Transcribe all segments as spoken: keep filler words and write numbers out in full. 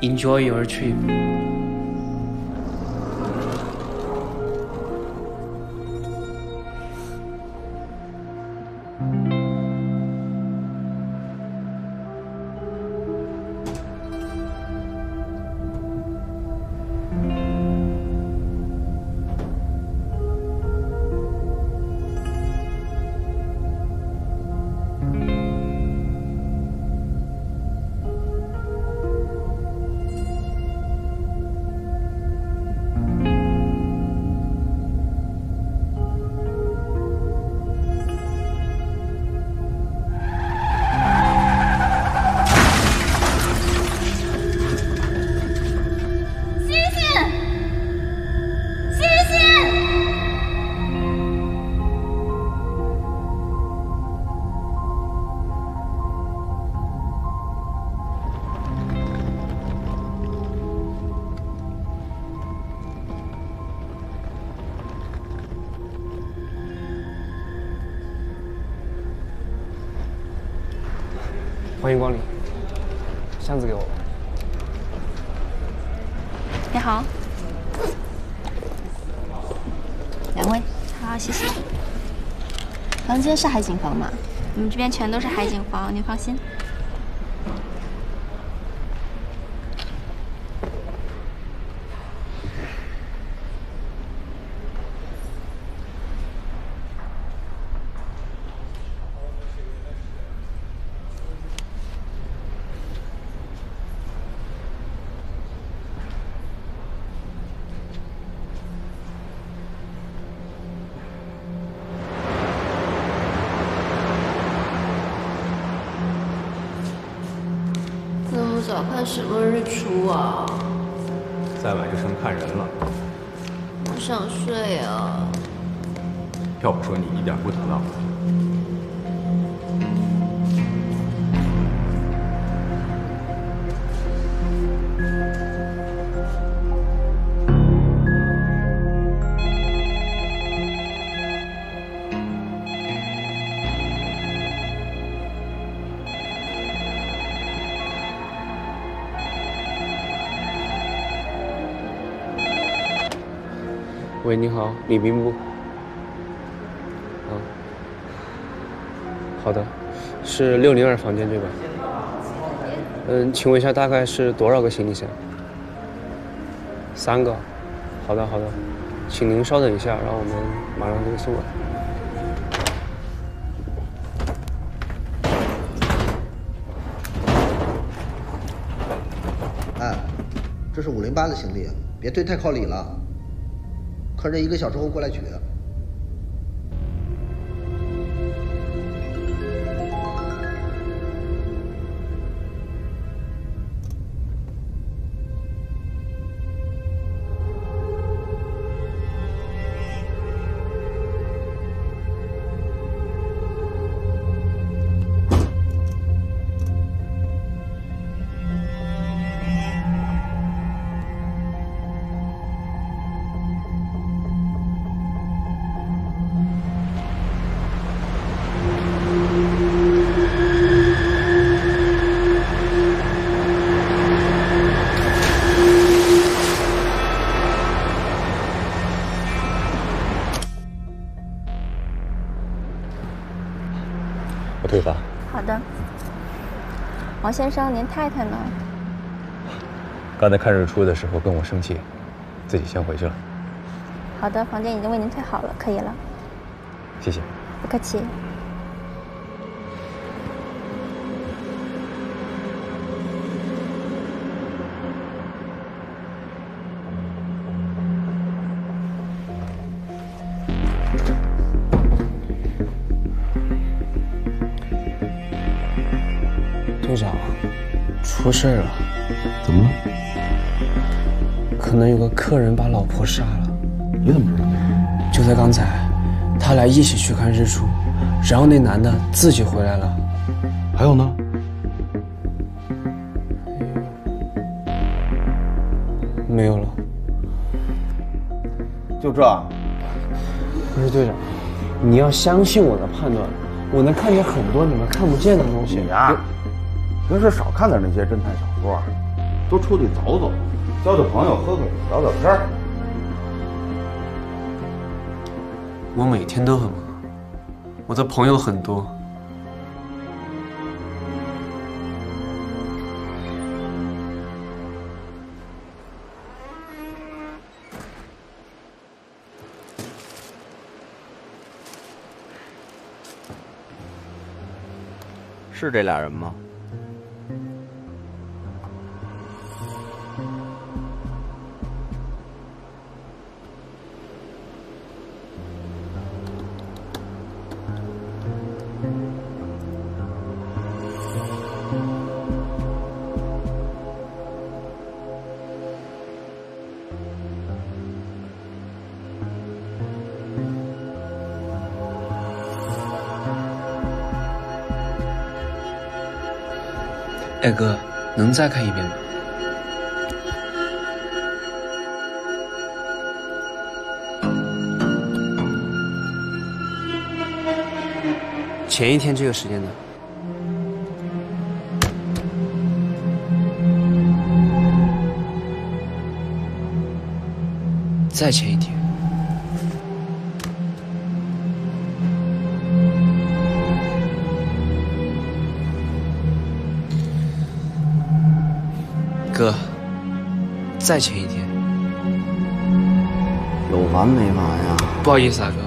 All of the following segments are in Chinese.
Enjoy your trip.这是海景房吗？我们这边全都是海景房，您放心。早看什么日出啊！再晚就成看人了。我想睡啊。要不说你一点不得了。喂，你好，礼宾部。啊，好的，是六零二房间对吧？嗯，请问一下，大概是多少个行李箱？三个。好的，好的，请您稍等一下，然后我们马上就送过来。 哎，这是五零八的行李，别推太靠里了。 客人一个小时后过来取。王先生，您太太呢？刚才看日出的时候跟我生气，自己先回去了。好的，房间已经为您退好了，可以了。谢谢。不客气。 出事了，怎么了？可能有个客人把老婆杀了。你怎么知道？就在刚才，他俩一起去看日出，然后那男的自己回来了。还有呢？没有了。就这？不是队长，你要相信我的判断，我能看见很多你们看不见的东西。你呀、啊。 平时少看点那些侦探小说，多出去走走，交交朋友，喝喝酒，聊聊天。我每天都很忙，我的朋友很多。 是这俩人吗？大哥，能再看一遍吗？前一天这个时间呢？再前一天。 哥，再前一天，有完没完呀？不好意思啊，哥。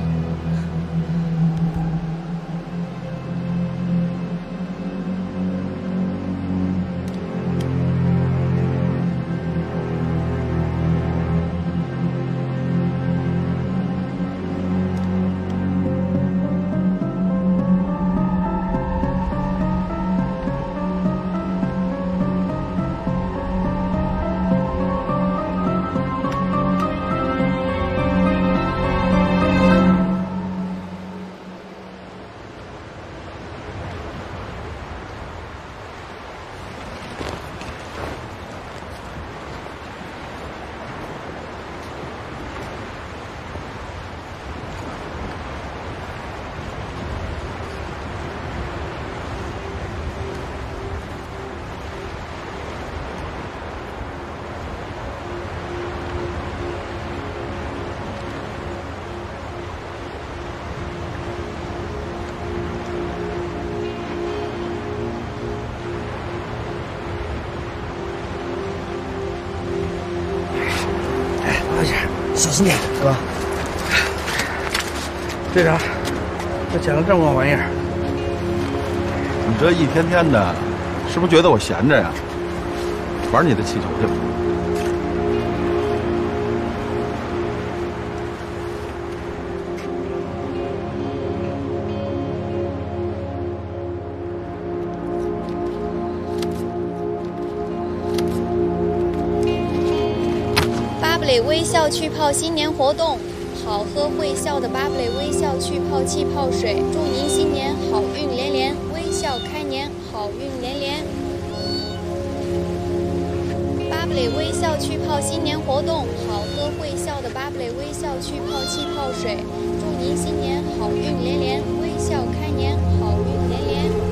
小心点，是吧？队长，我捡了这么个玩意儿。你这一天天的，是不是觉得我闲着呀？玩你的气球去吧。微笑气泡新年活动，好喝会笑的巴布蕾微笑气泡气泡水，祝您新年好运连连，微笑开年，好运连连。巴布蕾微笑气泡新年活动，好喝会笑的巴布蕾微笑气泡气泡水，祝您新年好运连连，微笑开年，好运连连。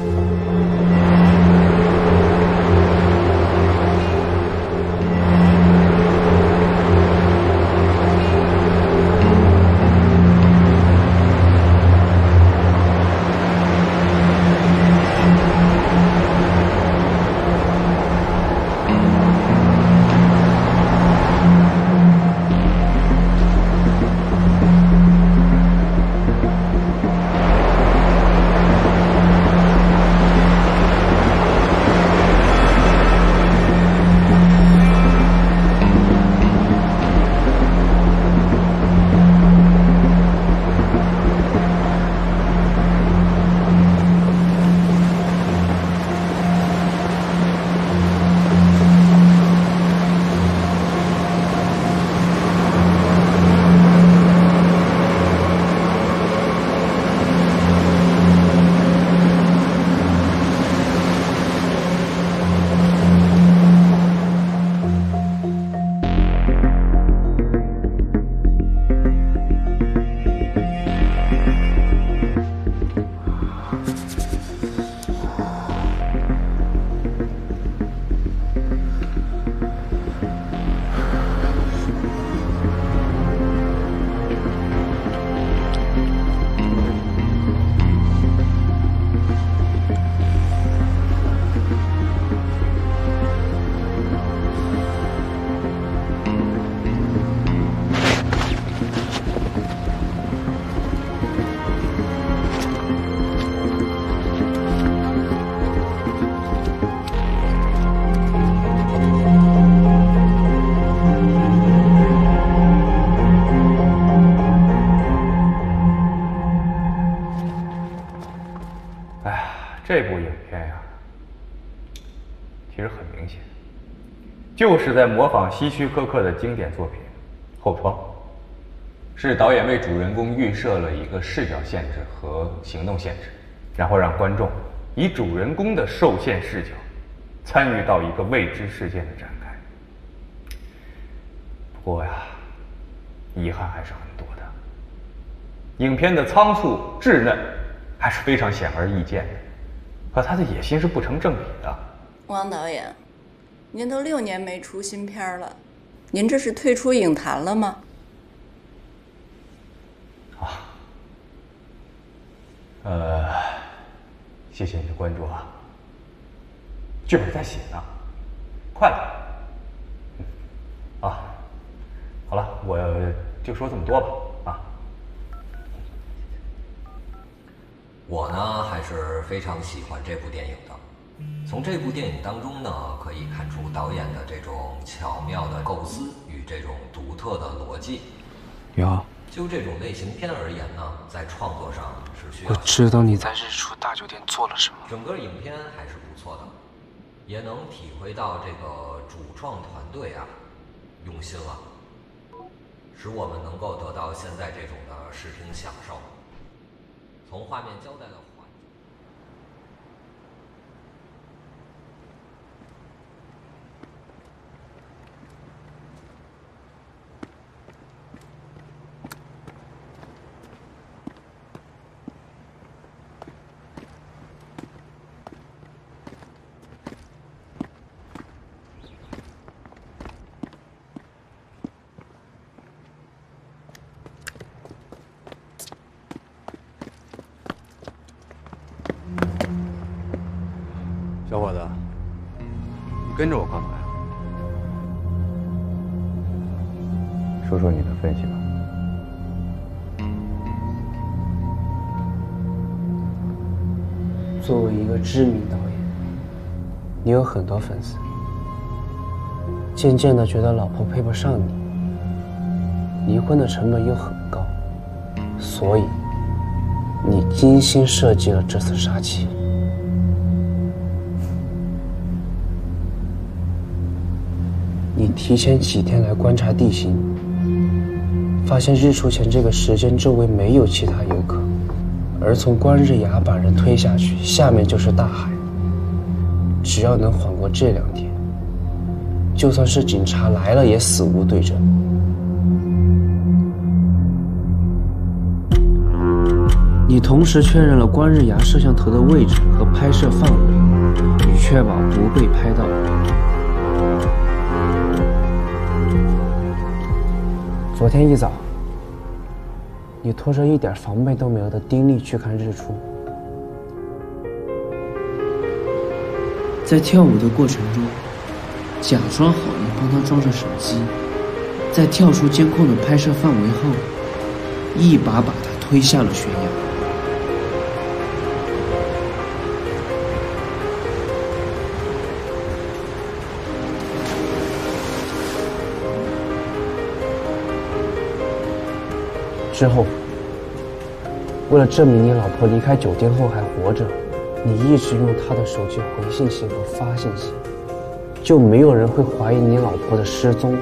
哎呀，这部影片呀、啊，其实很明显，就是在模仿希区柯克的经典作品《后窗》，是导演为主人公预设了一个视角限制和行动限制，然后让观众以主人公的受限视角，参与到一个未知事件的展开。不过呀，遗憾还是很多的。影片的仓促稚嫩还是非常显而易见的，和他的野心是不成正比的。汪导演，您都六年没出新片了，您这是退出影坛了吗？啊，呃，谢谢你的关注啊。剧本在写呢，快了。啊，好了，我就说这么多吧。啊，我呢还是非常喜欢这部电影的。从这部电影当中呢，可以看出导演的这种巧妙的构思与这种独特的逻辑。你好。就这种类型片而言呢，在创作上是需要。我知道你在日出大酒店做了什么。整个影片还是不错的，也能体会到这个主创团队啊，用心了，使我们能够得到现在这种的视听享受。从画面交代的。小伙子，你跟着我干嘛呀？说说你的分析吧。作为一个知名导演，你有很多粉丝，渐渐的觉得老婆配不上你，离婚的成本又很高，所以你精心设计了这次杀妻。你提前几天来观察地形，发现日出前这个时间周围没有其他游客，而从观日崖把人推下去，下面就是大海。只要能缓过这两天，就算是警察来了也死无对证。你同时确认了观日崖摄像头的位置和拍摄范围，以确保不被拍到。昨天一早，你拖着一点防备都没有的丁力去看日出，在跳舞的过程中，假装好意帮他装着手机，在跳出监控的拍摄范围后，一把把他推下了悬崖。之后，为了证明你老婆离开酒店后还活着，你一直用她的手机回信息和发信息，就没有人会怀疑你老婆的失踪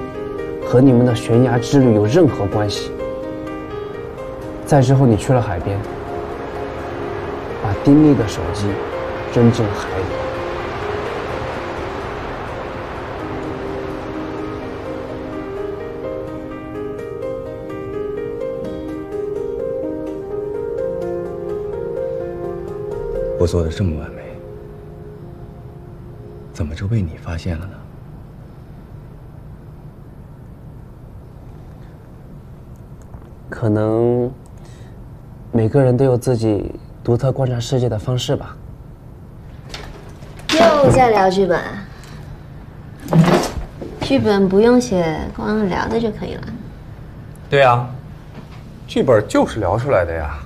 和你们的悬崖之旅有任何关系。再之后，你去了海边，把丁力的手机扔进了海里。我做的这么完美，怎么就被你发现了呢？可能每个人都有自己独特观察世界的方式吧。又在聊剧本，剧本不用写，光聊的就可以了。对啊，剧本就是聊出来的呀。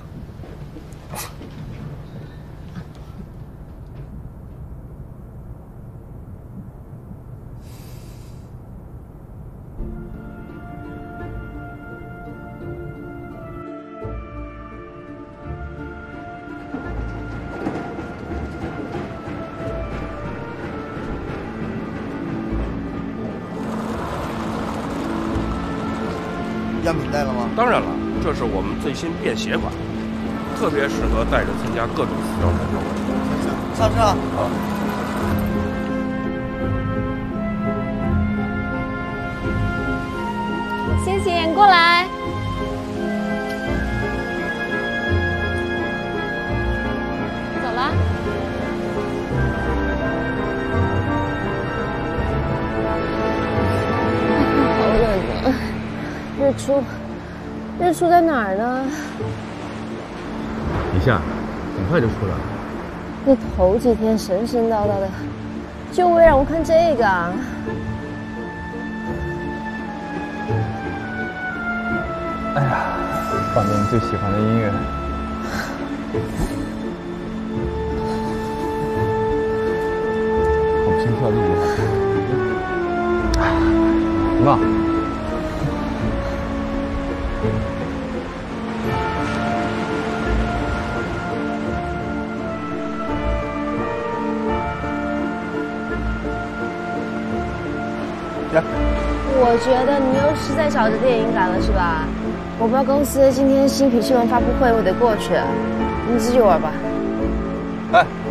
样品带了吗？当然了，这是我们最新便携款，特别适合带着参加各种私教活动。上车啊！好。 星星，过来！走了。好冷啊！日出，日出在哪儿呢？一下，很快就出来了。那头几天神神叨叨的，就为让我看这个。 哎呀，放着你最喜欢的音乐。好心跳力啊！什么？来。我觉得你又是在找着电影感了，是吧？ 我们公司今天新品新闻发布会，我得过去，你自己玩吧。哎。